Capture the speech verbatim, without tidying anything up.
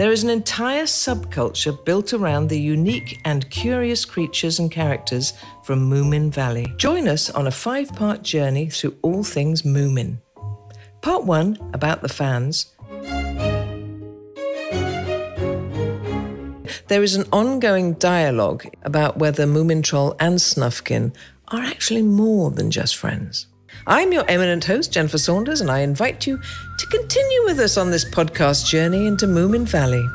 There is an entire subculture built around the unique and curious creatures and characters from Moomin Valley. Join us on a five-part journey through all things Moomin. Part one, about the fans. There is an ongoing dialogue about whether Moomin Troll and Snufkin are actually more than just friends. I'm your eminent host, Jennifer Saunders, and I invite you to continue with us on this podcast journey into Moomin Valley.